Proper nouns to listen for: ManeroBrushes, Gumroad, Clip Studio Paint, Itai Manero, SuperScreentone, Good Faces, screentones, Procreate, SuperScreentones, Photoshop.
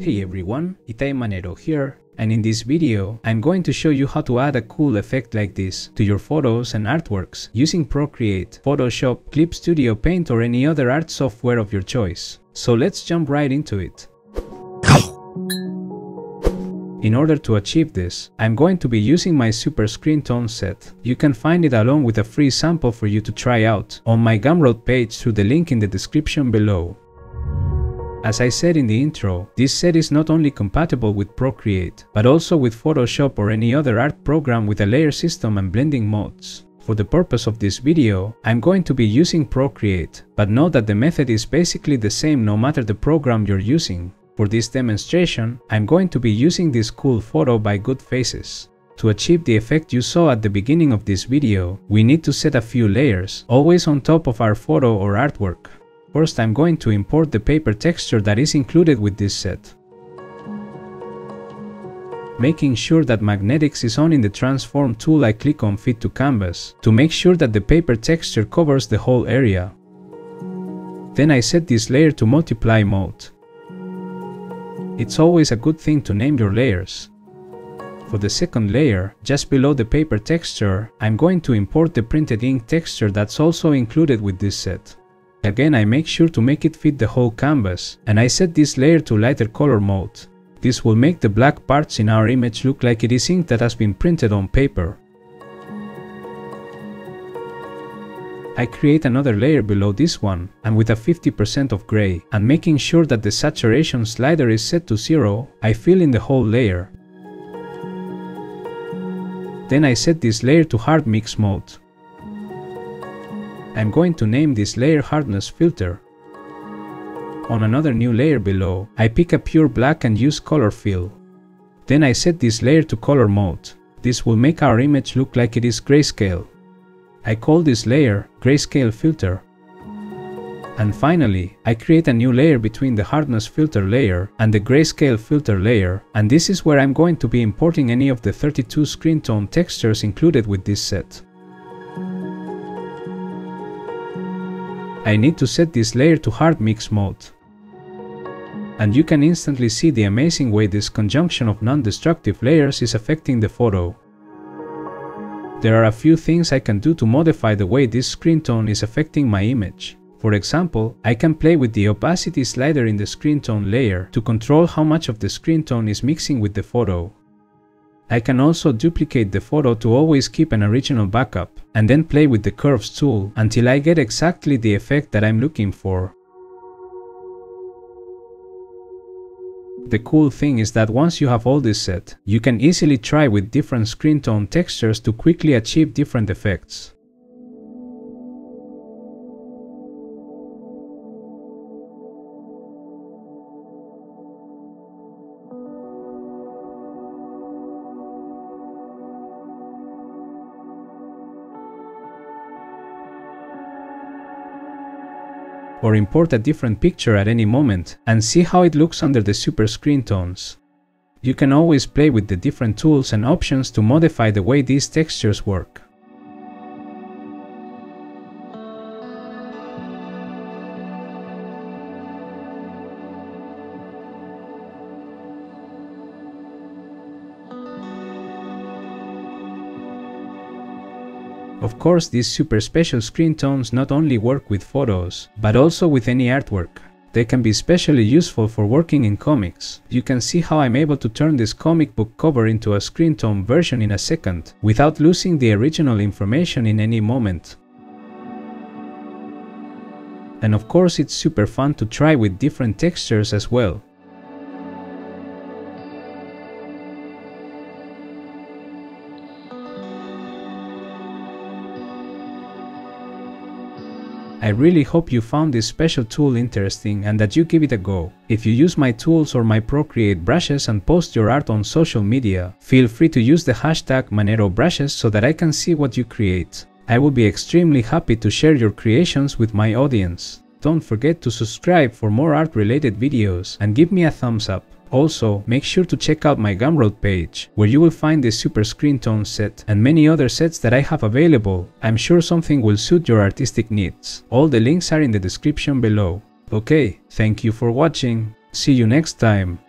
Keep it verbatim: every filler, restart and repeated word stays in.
Hey everyone, Itai Manero here, and in this video I'm going to show you how to add a cool effect like this to your photos and artworks using Procreate, Photoshop, Clip Studio Paint or any other art software of your choice. So let's jump right into it. In order to achieve this, I'm going to be using my SuperScreentone set. You can find it along with a free sample for you to try out on my Gumroad page through the link in the description below. As I said in the intro, this set is not only compatible with Procreate, but also with Photoshop or any other art program with a layer system and blending modes. For the purpose of this video, I'm going to be using Procreate, but note that the method is basically the same no matter the program you're using. For this demonstration, I'm going to be using this cool photo by Good Faces. To achieve the effect you saw at the beginning of this video, we need to set a few layers, always on top of our photo or artwork. First, I'm going to import the paper texture that is included with this set, making sure that magnetics is on. In the transform tool, I click on fit to canvas to make sure that the paper texture covers the whole area. Then I set this layer to multiply mode. It's always a good thing to name your layers. For the second layer, just below the paper texture, I'm going to import the printed ink texture that's also included with this set. Again, I make sure to make it fit the whole canvas, and I set this layer to lighter color mode. This will make the black parts in our image look like it is ink that has been printed on paper. I create another layer below this one, and with a fifty percent of gray, and making sure that the saturation slider is set to zero, I fill in the whole layer. Then I set this layer to hard mix mode. I'm going to name this layer hardness filter. On another new layer below, I pick a pure black and use color fill. Then I set this layer to color mode. This will make our image look like it is grayscale. I call this layer grayscale filter. And finally, I create a new layer between the hardness filter layer and the grayscale filter layer, and this is where I'm going to be importing any of the thirty-two screen tone textures included with this set. I need to set this layer to hard mix mode. And you can instantly see the amazing way this conjunction of non-destructive layers is affecting the photo. There are a few things I can do to modify the way this screen tone is affecting my image. For example, I can play with the opacity slider in the screen tone layer to control how much of the screen tone is mixing with the photo. I can also duplicate the photo to always keep an original backup, and then play with the curves tool until I get exactly the effect that I'm looking for. The cool thing is that once you have all this set, you can easily try with different screen tone textures to quickly achieve different effects. Or import a different picture at any moment and see how it looks under the SuperScreentones. You can always play with the different tools and options to modify the way these textures work. Of course, these super special screen tones not only work with photos, but also with any artwork. They can be especially useful for working in comics. You can see how I'm able to turn this comic book cover into a screen tone version in a second, without losing the original information in any moment. And of course, it's super fun to try with different textures as well. I really hope you found this special tool interesting and that you give it a go. If you use my tools or my Procreate brushes and post your art on social media, feel free to use the hashtag ManeroBrushes so that I can see what you create. I will be extremely happy to share your creations with my audience. Don't forget to subscribe for more art-related videos and give me a thumbs up. Also, make sure to check out my Gumroad page, where you will find this Super Screentone set and many other sets that I have available. I'm sure something will suit your artistic needs. All the links are in the description below. Okay, thank you for watching. See you next time.